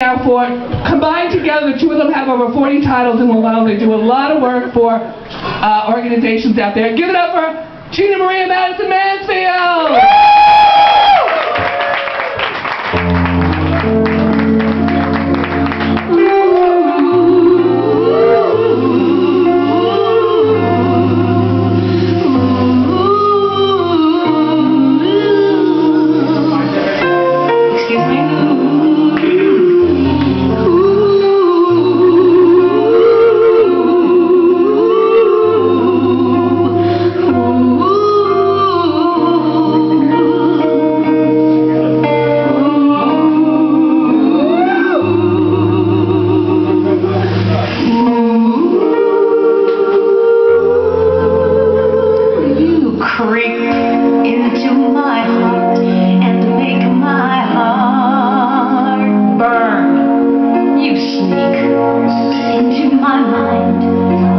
Now for combined together, the two of them have over 40 titles in Malone. They do a lot of work for organizations out there. Give it up for Gina Marie and Madison Mansfield! Burn, you sneak into my mind.